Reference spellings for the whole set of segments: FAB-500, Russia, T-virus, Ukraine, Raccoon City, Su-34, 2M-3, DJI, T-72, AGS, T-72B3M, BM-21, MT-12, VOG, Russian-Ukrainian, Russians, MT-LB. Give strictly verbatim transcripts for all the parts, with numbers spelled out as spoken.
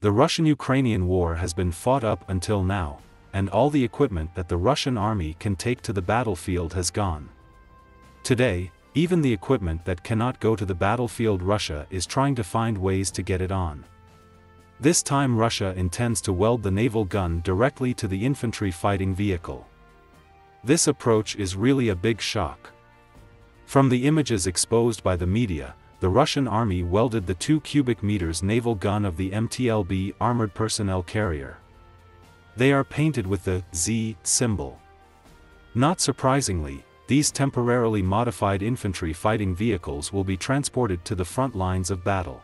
The Russian-Ukrainian war has been fought up until now, and all the equipment that the Russian army can take to the battlefield has gone. Today, even the equipment that cannot go to the battlefield, Russia is trying to find ways to get it on. This time Russia intends to weld the naval gun directly to the infantry fighting vehicle. This approach is really a big shock. From the images exposed by the media, the Russian army welded the two cubic meters naval gun of the M T L B armored personnel carrier. They are painted with the Z symbol. Not surprisingly, these temporarily modified infantry fighting vehicles will be transported to the front lines of battle.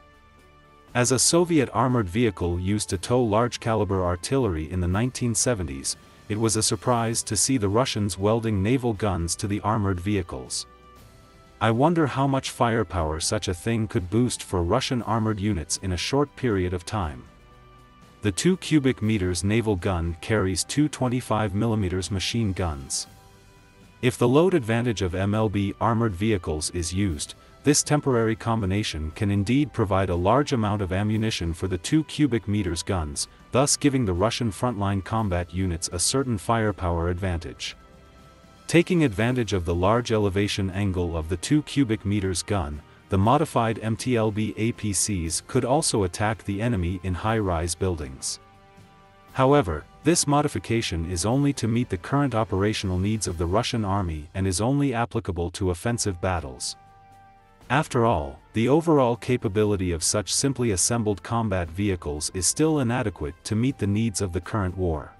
As a Soviet armored vehicle used to tow large-caliber artillery in the nineteen seventies, it was a surprise to see the Russians welding naval guns to the armored vehicles. I wonder how much firepower such a thing could boost for Russian armored units in a short period of time. The two cubic meters naval gun carries two twenty-five millimeter machine guns. If the load advantage of M L B armored vehicles is used, this temporary combination can indeed provide a large amount of ammunition for the two cubic meters guns, thus giving the Russian frontline combat units a certain firepower advantage. Taking advantage of the large elevation angle of the two cubic meters gun, the modified M T L B A P Cs could also attack the enemy in high-rise buildings. However, this modification is only to meet the current operational needs of the Russian army and is only applicable to offensive battles. After all, the overall capability of such simply assembled combat vehicles is still inadequate to meet the needs of the current war.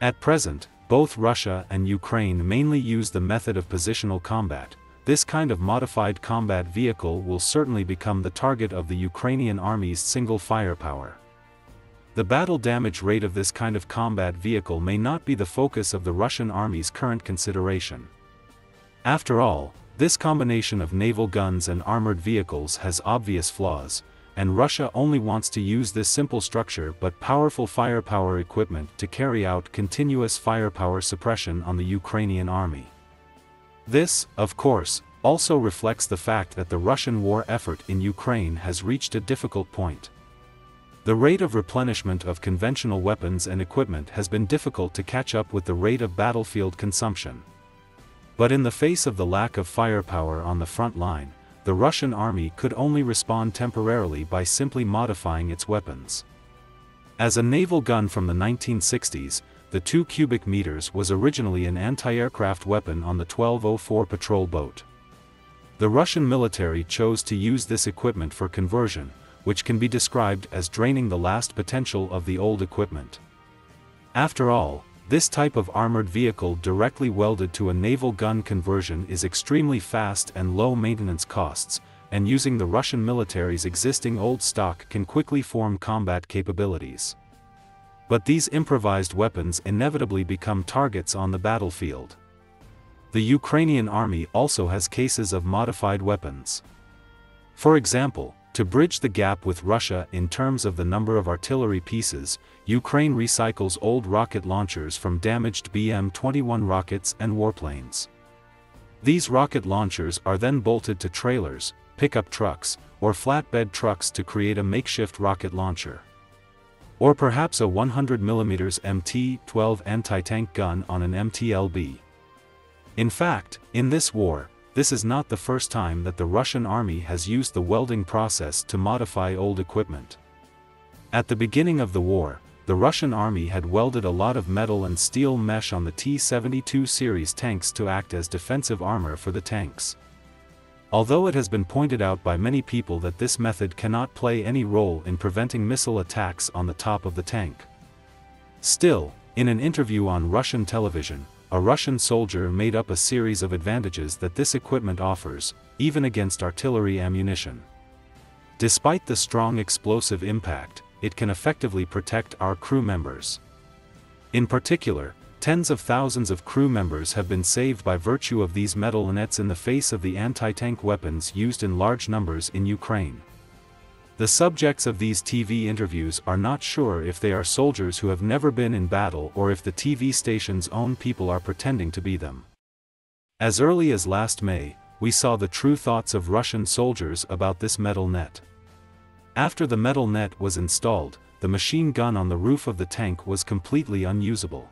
At present, both Russia and Ukraine mainly use the method of positional combat. This kind of modified combat vehicle will certainly become the target of the Ukrainian army's single firepower. The battle damage rate of this kind of combat vehicle may not be the focus of the Russian army's current consideration. After all, this combination of naval guns and armored vehicles has obvious flaws, and Russia only wants to use this simple structure but powerful firepower equipment to carry out continuous firepower suppression on the Ukrainian army. This, of course, also reflects the fact that the Russian war effort in Ukraine has reached a difficult point. The rate of replenishment of conventional weapons and equipment has been difficult to catch up with the rate of battlefield consumption. But in the face of the lack of firepower on the front line, the Russian army could only respond temporarily by simply modifying its weapons. As a naval gun from the nineteen sixties, the two cubic meters was originally an anti-aircraft weapon on the twelve oh four patrol boat. The Russian military chose to use this equipment for conversion, which can be described as draining the last potential of the old equipment. After all, this type of armored vehicle directly welded to a naval gun conversion is extremely fast and low maintenance costs, and using the Russian military's existing old stock can quickly form combat capabilities. But these improvised weapons inevitably become targets on the battlefield. The Ukrainian army also has cases of modified weapons. For example, to bridge the gap with Russia in terms of the number of artillery pieces, Ukraine recycles old rocket launchers from damaged B M twenty-one rockets and warplanes. These rocket launchers are then bolted to trailers, pickup trucks, or flatbed trucks to create a makeshift rocket launcher. Or perhaps a one hundred millimeter M T twelve anti-tank gun on an M T L B. In fact, in this war, this is not the first time that the Russian army has used the welding process to modify old equipment. At the beginning of the war, the Russian army had welded a lot of metal and steel mesh on the T seventy-two series tanks to act as defensive armor for the tanks. Although it has been pointed out by many people that this method cannot play any role in preventing missile attacks on the top of the tank. Still, in an interview on Russian television, a Russian soldier made up a series of advantages that this equipment offers, even against artillery ammunition. Despite the strong explosive impact, it can effectively protect our crew members. In particular, tens of thousands of crew members have been saved by virtue of these metal nets in the face of the anti-tank weapons used in large numbers in Ukraine. The subjects of these T V interviews are not sure if they are soldiers who have never been in battle or if the T V station's own people are pretending to be them. As early as last May, we saw the true thoughts of Russian soldiers about this metal net. After the metal net was installed, the machine gun on the roof of the tank was completely unusable.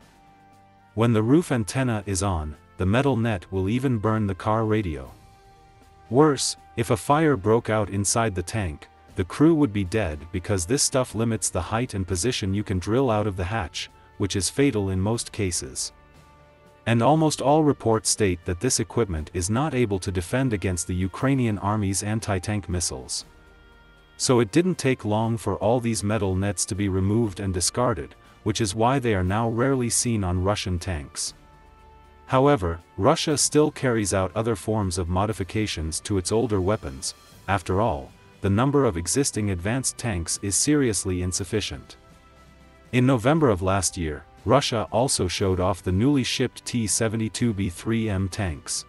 When the roof antenna is on, the metal net will even burn the car radio. Worse, if a fire broke out inside the tank, the crew would be dead because this stuff limits the height and position you can drill out of the hatch, which is fatal in most cases. And almost all reports state that this equipment is not able to defend against the Ukrainian army's anti-tank missiles. So it didn't take long for all these metal nets to be removed and discarded, which is why they are now rarely seen on Russian tanks. However, Russia still carries out other forms of modifications to its older weapons. After all, the number of existing advanced tanks is seriously insufficient. In November of last year, Russia also showed off the newly shipped T seventy-two B three M tanks.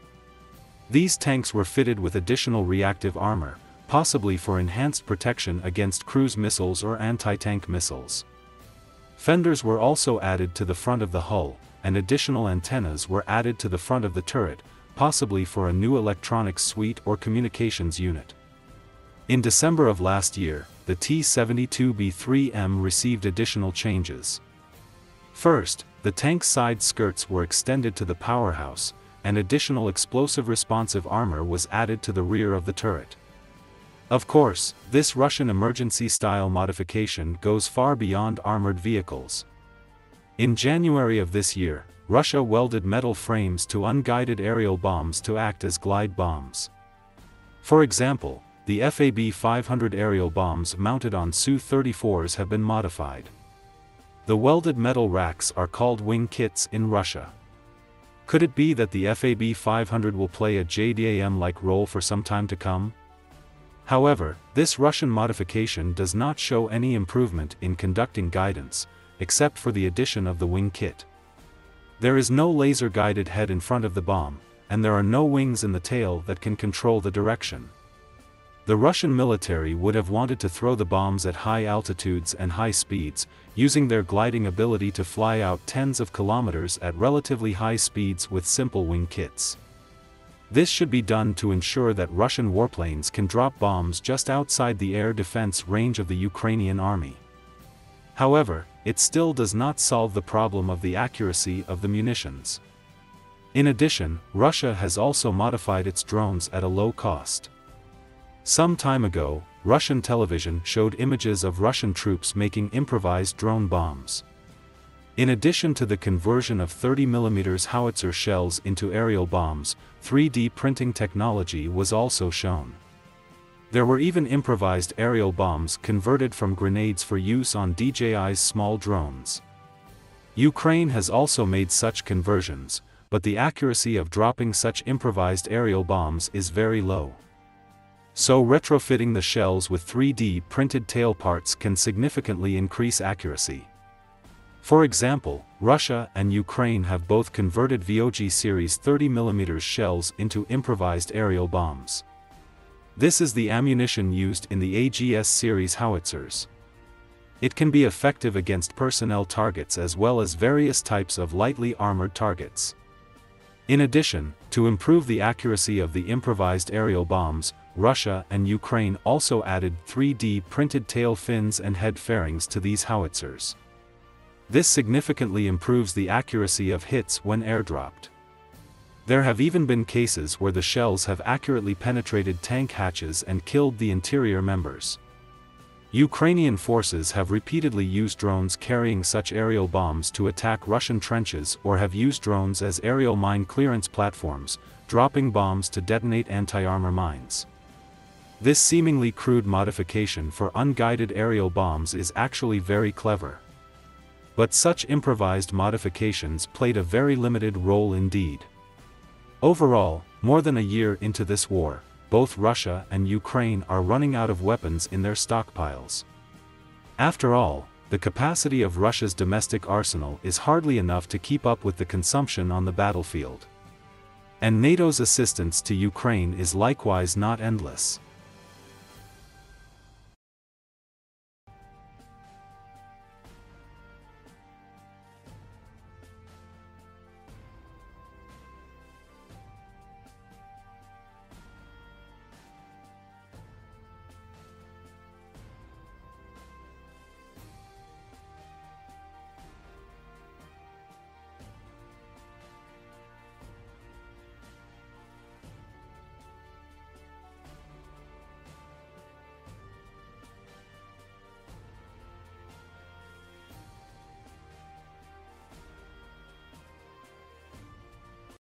These tanks were fitted with additional reactive armor, possibly for enhanced protection against cruise missiles or anti-tank missiles. Fenders were also added to the front of the hull, and additional antennas were added to the front of the turret, possibly for a new electronics suite or communications unit. In December of last year, the T seventy-two B three M received additional changes. First, the tank's side skirts were extended to the powerhouse, and additional explosive responsive armor was added to the rear of the turret. Of course, this Russian emergency-style modification goes far beyond armored vehicles. In January of this year, Russia welded metal frames to unguided aerial bombs to act as glide bombs. For example, the F A B five hundred aerial bombs mounted on S U thirty-fours have been modified. The welded metal racks are called wing kits in Russia. Could it be that the F A B five hundred will play a J D A M-like role for some time to come? However, this Russian modification does not show any improvement in conducting guidance, except for the addition of the wing kit. There is no laser-guided head in front of the bomb, and there are no wings in the tail that can control the direction. The Russian military would have wanted to throw the bombs at high altitudes and high speeds, using their gliding ability to fly out tens of kilometers at relatively high speeds with simple wing kits. This should be done to ensure that Russian warplanes can drop bombs just outside the air defense range of the Ukrainian army. However, it still does not solve the problem of the accuracy of the munitions. In addition, Russia has also modified its drones at a low cost. Some time ago, Russian television showed images of Russian troops making improvised drone bombs. In addition to the conversion of thirty millimeter howitzer shells into aerial bombs, three D printing technology was also shown. There were even improvised aerial bombs converted from grenades for use on D J I's small drones. Ukraine has also made such conversions, but the accuracy of dropping such improvised aerial bombs is very low. So retrofitting the shells with three D printed tailparts can significantly increase accuracy. For example, Russia and Ukraine have both converted V O G series thirty millimeter shells into improvised aerial bombs. This is the ammunition used in the A G S series howitzers. It can be effective against personnel targets as well as various types of lightly armored targets. In addition, to improve the accuracy of the improvised aerial bombs, Russia and Ukraine also added three D printed tail fins and head fairings to these howitzers. This significantly improves the accuracy of hits when airdropped. There have even been cases where the shells have accurately penetrated tank hatches and killed the interior members. Ukrainian forces have repeatedly used drones carrying such aerial bombs to attack Russian trenches or have used drones as aerial mine clearance platforms, dropping bombs to detonate anti-armor mines. This seemingly crude modification for unguided aerial bombs is actually very clever. But such improvised modifications played a very limited role indeed. Overall, more than a year into this war, both Russia and Ukraine are running out of weapons in their stockpiles. After all, the capacity of Russia's domestic arsenal is hardly enough to keep up with the consumption on the battlefield. And NATO's assistance to Ukraine is likewise not endless.